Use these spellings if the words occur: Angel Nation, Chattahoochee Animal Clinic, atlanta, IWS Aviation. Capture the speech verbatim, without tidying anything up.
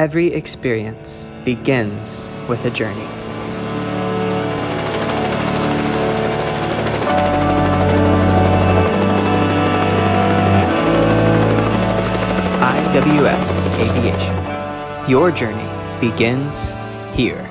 Every experience begins with a journey. I W S Aviation. Your journey begins here.